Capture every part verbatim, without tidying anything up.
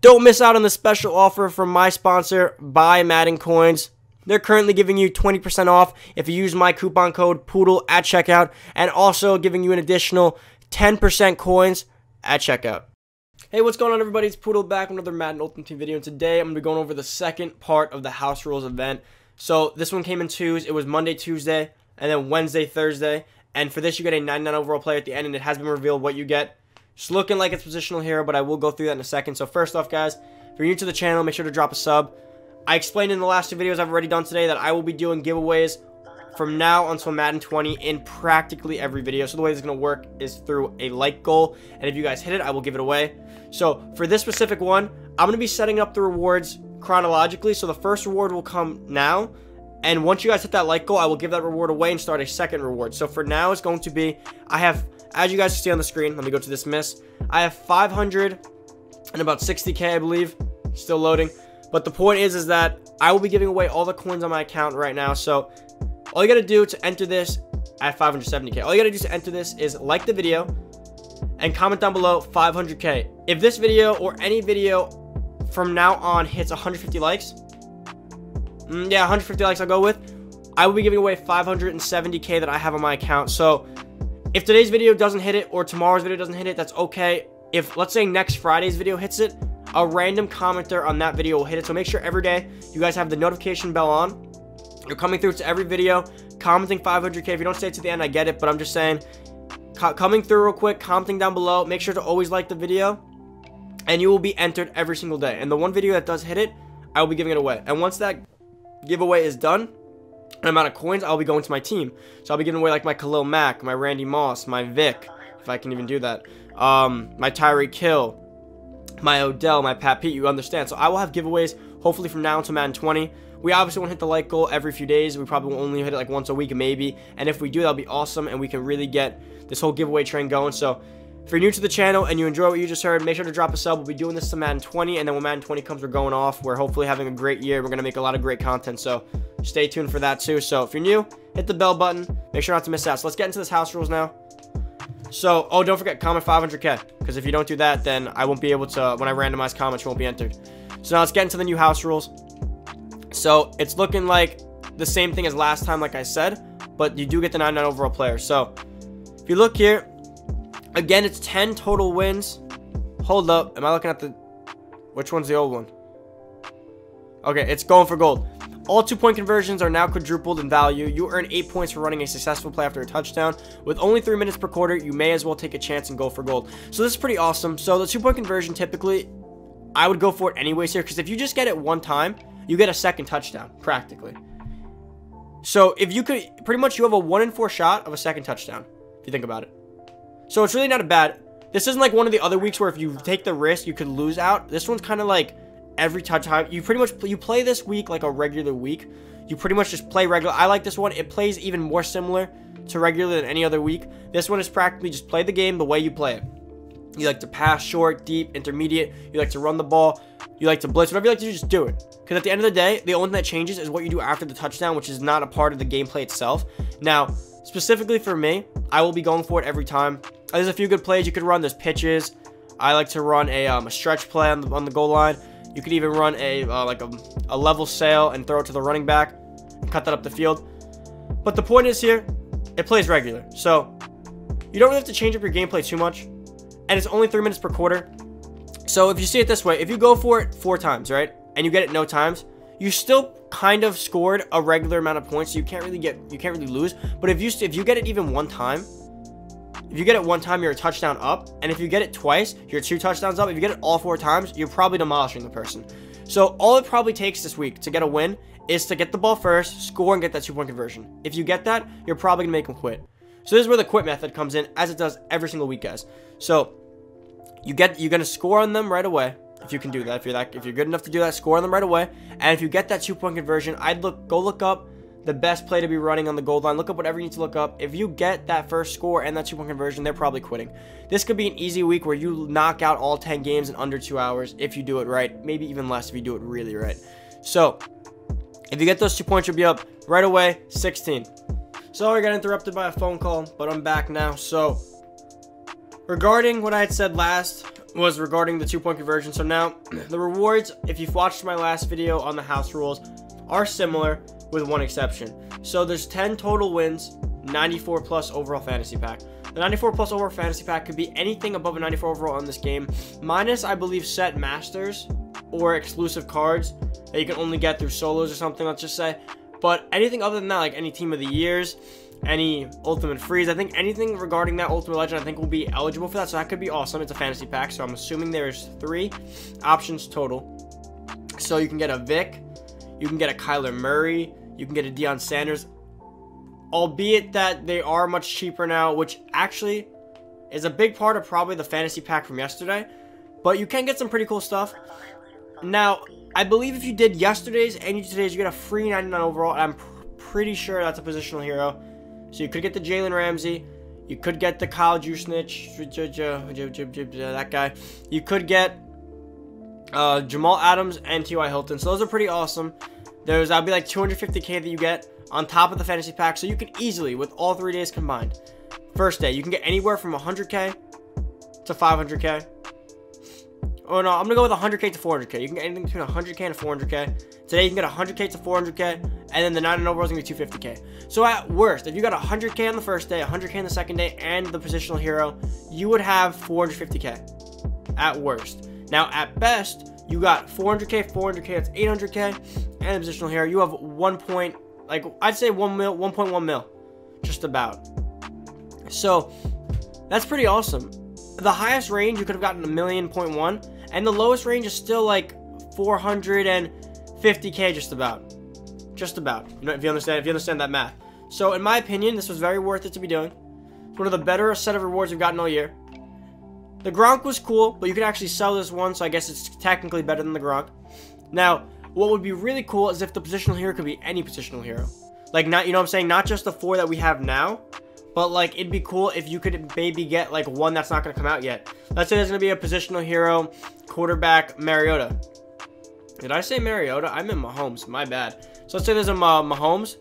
Don't miss out on the special offer from my sponsor, Buy Madden Coins. They're currently giving you twenty percent off if you use my coupon code Poodle at checkout, and also giving you an additional ten percent coins at checkout. Hey, what's going on, everybody? It's Poodle back with another Madden Ultimate Team video, and today I'm going to be going over the second part of the House Rules event. So this one came in twos. It was Monday, Tuesday, and then Wednesday, Thursday. And for this, you get a ninety-nine overall player at the end, and it has been revealed what you get. It's looking like it's positional hero, but I will go through that in a second. So first off, guys, if you're new to the channel, make sure to drop a sub. I explained in the last two videos I've already done today that I will be doing giveaways from now until Madden twenty in practically every video. So the way this is going to work is through a like goal, and if you guys hit it, I will give it away. So for this specific one, I'm going to be setting up the rewards chronologically. So the first reward will come now, and once you guys hit that like goal, I will give that reward away and start a second reward. So for now, it's going to be, I have, as you guys can see on the screen, let me go to dismiss. I have five hundred and about sixty K, I believe. Still loading. But the point is, is that I will be giving away all the coins on my account right now. So all you got to do to enter this at five hundred seventy K, all you got to do to enter this is like the video and comment down below five hundred K. If this video or any video from now on hits one hundred fifty likes, yeah, one hundred fifty likes I'll go with, I will be giving away five hundred seventy K that I have on my account. So if today's video doesn't hit it or tomorrow's video doesn't hit it, that's okay. If, let's say, next Friday's video hits it, a random commenter on that video will hit it. So make sure every day you guys have the notification bell on. You're coming through to every video, commenting five hundred K. If you don't stay to the end, I get it, but I'm just saying, co coming through real quick, commenting down below. Make sure to always like the video, and you will be entered every single day. And the one video that does hit it, I will be giving it away. And once that giveaway is done, an amount of coins, I'll be going to my team. So I'll be giving away like my Khalil Mack, my Randy Moss, my Vic, if I can even do that, um, my Tyreek Hill, my Odell, my Pat Pete, you understand. So I will have giveaways hopefully from now until Madden twenty. We obviously won't hit the like goal every few days. We probably will only hit it like once a week maybe. And if we do, that'll be awesome, and we can really get this whole giveaway train going. So if you're new to the channel and you enjoy what you just heard, make sure to drop a sub. We'll be doing this to Madden twenty, and then when Madden twenty comes, we're going off. We're hopefully having a great year. We're going to make a lot of great content, so stay tuned for that too. So if you're new, hit the bell button. Make sure not to miss out. So let's get into this House Rules now. So, oh, don't forget, comment five hundred K, because if you don't do that, then I won't be able to, when I randomize comments, you won't be entered. So now let's get into the new House Rules. So it's looking like the same thing as last time, like I said, but you do get the ninety-nine overall player. So if you look here, again, it's ten total wins. Hold up, am I looking at the, which one's the old one? Okay, it's going for gold. All two-point conversions are now quadrupled in value. You earn eight points for running a successful play after a touchdown. With only three minutes per quarter, you may as well take a chance and go for gold. So this is pretty awesome. So the two-point conversion, typically, I would go for it anyways here, because if you just get it one time, you get a second touchdown, practically. So if you could, pretty much you have a one in four shot of a second touchdown, if you think about it. So it's really not a bad, this isn't like one of the other weeks where if you take the risk, you could lose out. This one's kind of like, every touchdown, you pretty much you play this week like a regular week. You pretty much just play regular. I like this one. It plays even more similar to regular than any other week. This one is practically just play the game the way you play it. You like to pass short, deep, intermediate. You like to run the ball. You like to blitz. Whatever you like to do, just do it. Because at the end of the day, the only thing that changes is what you do after the touchdown, which is not a part of the gameplay itself. Now, specifically for me, I will be going for it every time. There's a few good plays you could run. There's pitches. I like to run a, um, a stretch play on the, on the goal line. You could even run a uh, like a, a level sail and throw it to the running back and cut that up the field. But the point is here, it plays regular. So you don't really have to change up your gameplay too much. And it's only three minutes per quarter. So if you see it this way, if you go for it four times, right, and you get it no times, you still kind of scored a regular amount of points. So you can't really get, you can't really lose. But if you, if you get it even one time, if you get it one time, you're a touchdown up. And if you get it twice, you're two touchdowns up. If you get it all four times, you're probably demolishing the person. So all it probably takes this week to get a win is to get the ball first, score, and get that two-point conversion. If you get that, you're probably going to make them quit. So this is where the quit method comes in, as it does every single week, guys. So you get, you're going to score on them right away. If you can do that, if you're that, if you're good enough to do that, score on them right away. And if you get that two-point conversion, I'd look, go look up the best play to be running on the goal line. Look up whatever you need to look up. If you get that first score and that two-point conversion, they're probably quitting. This could be an easy week where you knock out all ten games in under two hours if you do it right. Maybe even less if you do it really right. So if you get those two points, you'll be up right away, sixteen. Sorry, I got interrupted by a phone call, but I'm back now. So regarding what I had said last was regarding the two-point conversion. So now the rewards, if you've watched my last video on the house rules, are similar with one exception. So there's ten total wins, ninety-four plus overall fantasy pack. The ninety-four plus overall fantasy pack could be anything above a ninety-four overall in this game, minus I believe set masters or exclusive cards that you can only get through solos or something, let's just say. But anything other than that, like any team of the years, any ultimate freeze, I think anything regarding that ultimate legend, I think will be eligible for that. So that could be awesome. It's a fantasy pack, so I'm assuming there's three options total. So you can get a Vic, you can get a Kyler Murray, you can get a Deion Sanders, albeit that they are much cheaper now, which actually is a big part of probably the fantasy pack from yesterday. But you can get some pretty cool stuff. Now, I believe if you did yesterday's and you did today's, you get a free ninety-nine overall. And I'm pr pretty sure that's a positional hero. So you could get the Jaylen Ramsey. You could get the Kyle Juszczyk, that guy. You could get uh, Jamal Adams and Ty Hilton. So those are pretty awesome. There's, that'd be like two hundred fifty K that you get on top of the fantasy pack. So you can easily, with all three days combined, first day, you can get anywhere from one hundred K to five hundred K. Oh no, I'm gonna go with one hundred K to four hundred K. You can get anything between one hundred K and four hundred K. Today you can get one hundred K to four hundred K, and then the nine and overall is gonna be two hundred fifty K. So at worst, if you got one hundred K on the first day, one hundred K on the second day, and the positional hero, you would have four hundred fifty K at worst. Now at best, you got four hundred K, four hundred K, that's eight hundred K, and the positional hero, you have one point, like I'd say one mil, one point one mil, just about. So that's pretty awesome. The highest range, you could have gotten a million point one, and the lowest range is still like four hundred fifty K, just about, just about. You know, if you understand, if you understand that math. So, in my opinion, this was very worth it to be doing. It's one of the better set of rewards we've gotten all year. The Gronk was cool, but you could actually sell this one, so I guess it's technically better than the Gronk. Now, what would be really cool is if the positional hero could be any positional hero, like not, you know, what I'm saying, not just the four that we have now. But, like, it'd be cool if you could maybe get, like, one that's not going to come out yet. Let's say there's going to be a positional hero, quarterback, Mariota. Did I say Mariota? I meant Mahomes. My bad. So, let's say there's a uh, Mahomes.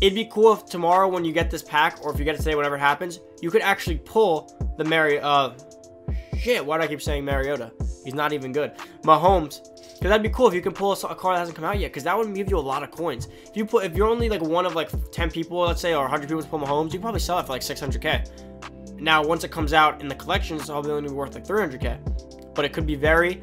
It'd be cool if tomorrow when you get this pack, or if you get it today, whenever it happens, you could actually pull the Mariota. Uh, shit, why do I keep saying Mariota? He's not even good. Mahomes. Because that'd be cool if you can pull a, a card that hasn't come out yet. Because that would give you a lot of coins. If you put, if you're only like one of like ten people, let's say, or one hundred people to pull Mahomes, you can probably sell it for like six hundred K. Now, once it comes out in the collection, it's probably only worth like three hundred K. But it could be very,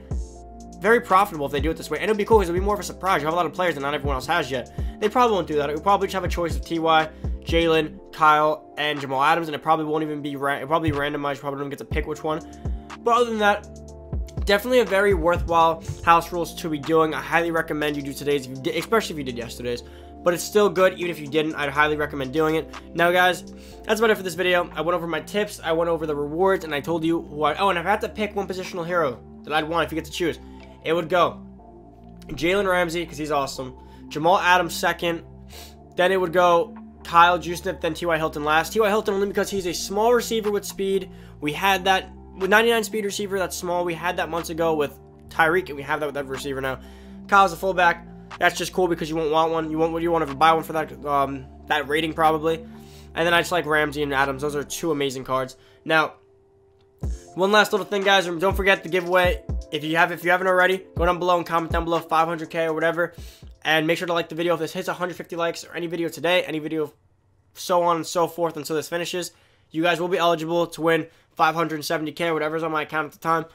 very profitable if they do it this way. And it'd be cool because it'd be more of a surprise. You have a lot of players that not everyone else has yet. They probably won't do that. It would probably just have a choice of T Y, Jaylen, Kyle, and Jamal Adams, and it probably won't even be ra it probably randomized. You probably don't get to pick which one. But other than that, definitely a very worthwhile house rules to be doing. I highly recommend you do today's, especially if you did yesterday's. But it's still good, even if you didn't. I'd highly recommend doing it. Now, guys, that's about it for this video. I went over my tips, I went over the rewards, and I told you who I... Oh, and if I had to pick one positional hero that I'd want, if you get to choose, it would go Jaylen Ramsey, because he's awesome. Jamal Adams second. Then it would go Kyle Juszczyk, then T Y Hilton last. T Y Hilton only because he's a small receiver with speed. We had that... with ninety-nine speed receiver, that's small. We had that months ago with Tyreek, and we have that with that receiver now. Kyle's a fullback. That's just cool because you won't want one. You won't. You want to buy one for that um, that rating probably. And then I just like Ramsey and Adams. Those are two amazing cards. Now, one last little thing, guys. Don't forget the giveaway. If you have, if you haven't already, go down below and comment down below five hundred K or whatever, and make sure to like the video. If this hits one hundred fifty likes, or any video today, any video, so on and so forth until this finishes, you guys will be eligible to win five hundred seventy K, whatever's on my account at the time.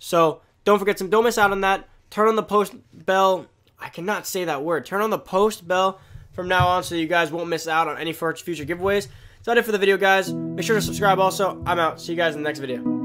So don't forget some, don't miss out on that. Turn on the post bell. I cannot say that word. Turn on the post bell from now on so you guys won't miss out on any future giveaways. That's it for the video, guys. Make sure to subscribe also. I'm out. See you guys in the next video.